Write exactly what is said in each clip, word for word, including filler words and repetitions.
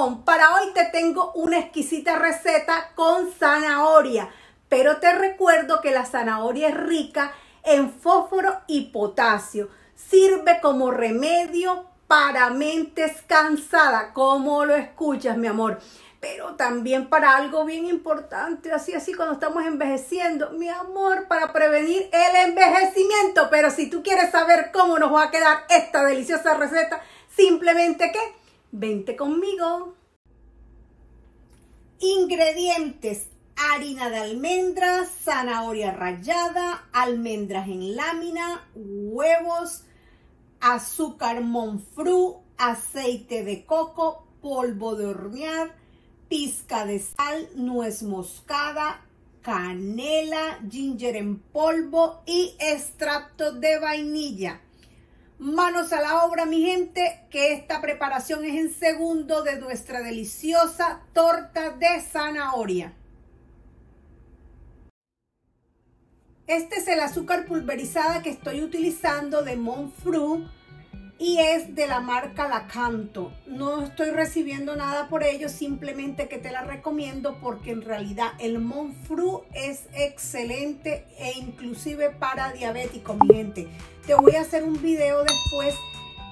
Home. Para hoy te tengo una exquisita receta con zanahoria, pero te recuerdo que la zanahoria es rica en fósforo y potasio. Sirve como remedio para mentes cansadas, como lo escuchas, mi amor, pero también para algo bien importante, así así cuando estamos envejeciendo, mi amor, para prevenir el envejecimiento. Pero si tú quieres saber cómo nos va a quedar esta deliciosa receta, simplemente que vente conmigo. Ingredientes: harina de almendras, zanahoria rallada, almendras en lámina, huevos, azúcar Monk Fruit, aceite de coco, polvo de hornear, pizca de sal, nuez moscada, canela, ginger en polvo y extracto de vainilla. Manos a la obra, mi gente, que esta preparación es en segundo de nuestra deliciosa torta de zanahoria. Este es el azúcar pulverizada que estoy utilizando de Monk Fruit y es de la marca Lacanto. No estoy recibiendo nada por ello, simplemente que te la recomiendo porque en realidad el Monk Fruit es excelente e inclusive para diabéticos, mi gente. Te voy a hacer un video después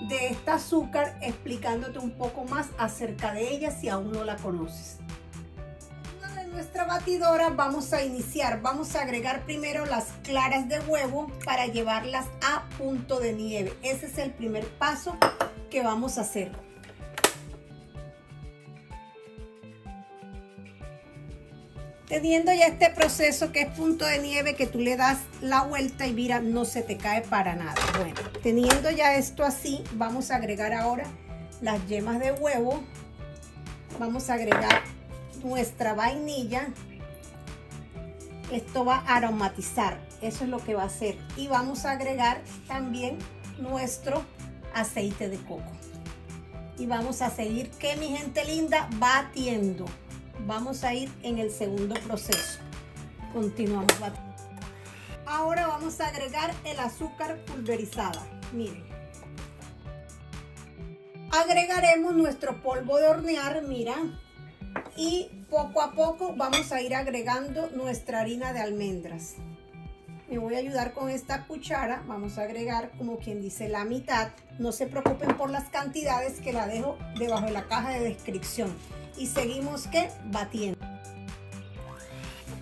de este azúcar explicándote un poco más acerca de ella si aún no la conoces. Nuestra batidora vamos a iniciar, vamos a agregar primero las claras de huevo para llevarlas a punto de nieve. Ese es el primer paso que vamos a hacer. Teniendo ya este proceso que es punto de nieve, que tú le das la vuelta y mira, no se te cae para nada. Bueno, teniendo ya esto así, vamos a agregar ahora las yemas de huevo, vamos a agregar nuestra vainilla. Esto va a aromatizar, eso es lo que va a hacer, y vamos a agregar también nuestro aceite de coco y vamos a seguir, que mi gente linda, batiendo. Vamos a ir en el segundo proceso, continuamos batiendo. Ahora vamos a agregar el azúcar pulverizada, miren. Agregaremos nuestro polvo de hornear, mira. Y poco a poco vamos a ir agregando nuestra harina de almendras. Me voy a ayudar con esta cuchara. Vamos a agregar, como quien dice, la mitad. No se preocupen por las cantidades, que la dejo debajo de la caja de descripción. Y seguimos que batiendo.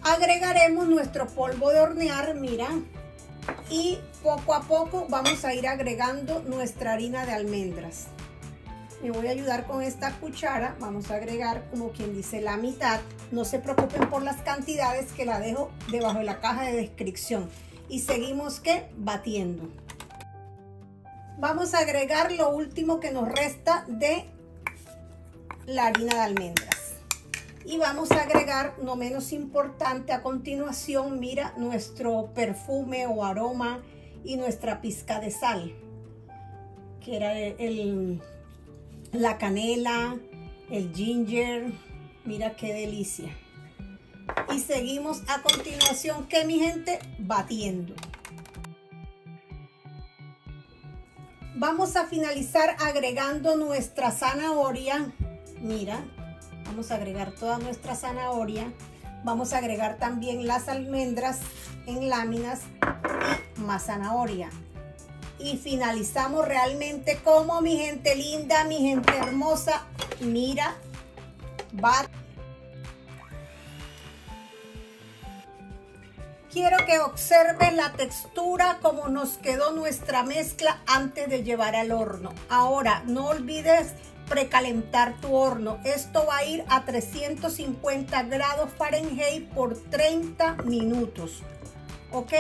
Agregaremos nuestro polvo de hornear, mira. Y poco a poco vamos a ir agregando nuestra harina de almendras. Me voy a ayudar con esta cuchara, vamos a agregar, como quien dice, la mitad. No se preocupen por las cantidades, que la dejo debajo de la caja de descripción. Y seguimos que batiendo. Vamos a agregar lo último que nos resta de la harina de almendras. Y vamos a agregar, no menos importante, a continuación, mira, nuestro perfume o aroma y nuestra pizca de sal, que era el... la canela, el ginger, mira qué delicia. Y seguimos a continuación, que mi gente, batiendo. Vamos a finalizar agregando nuestra zanahoria, mira, vamos a agregar toda nuestra zanahoria. Vamos a agregar también las almendras en láminas y más zanahoria. Y finalizamos realmente como, mi gente linda, mi gente hermosa, mira, va. Quiero que observen la textura, como nos quedó nuestra mezcla antes de llevar al horno. Ahora, no olvides precalentar tu horno. Esto va a ir a trescientos cincuenta grados Fahrenheit por treinta minutos. ¿Ok?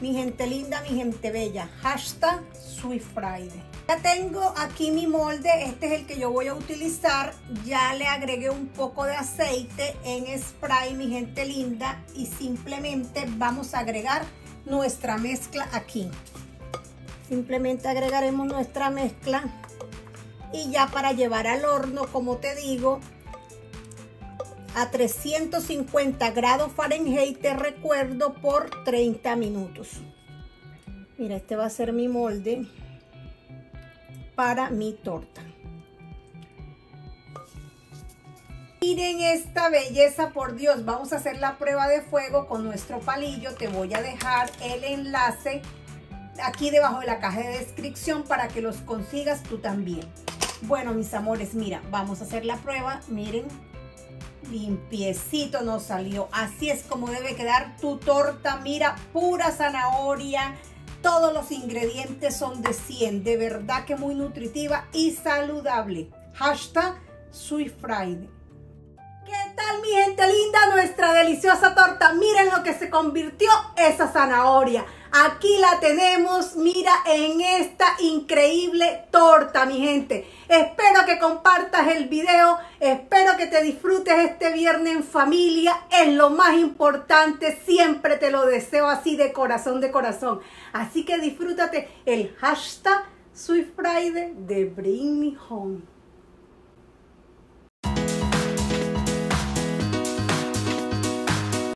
Mi gente linda, mi gente bella, hashtag Sweet Friday. Ya tengo aquí mi molde, este es el que yo voy a utilizar. Ya le agregué un poco de aceite en spray, mi gente linda, y simplemente vamos a agregar nuestra mezcla aquí. Simplemente agregaremos nuestra mezcla y ya para llevar al horno, como te digo, a trescientos cincuenta grados Fahrenheit, te recuerdo, por treinta minutos. Mira, este va a ser mi molde para mi torta. Miren esta belleza, por Dios. Vamos a hacer la prueba de fuego con nuestro palillo. Te voy a dejar el enlace aquí debajo de la caja de descripción para que los consigas tú también. Bueno, mis amores, mira, vamos a hacer la prueba. Miren, limpiecito nos salió. Así es como debe quedar tu torta. Mira, pura zanahoria. Todos los ingredientes son de cien. De verdad que muy nutritiva y saludable. Hashtag Sweet Friday. ¿Qué tal, mi gente linda? Nuestra deliciosa torta. Miren lo que se convirtió esa zanahoria. Aquí la tenemos, mira, en esta increíble torta, mi gente. Espero que compartas el video, espero que te disfrutes este viernes en familia. Es lo más importante, siempre te lo deseo así de corazón, de corazón. Así que disfrútate el hashtag Sweet Friday de Bring Me Home.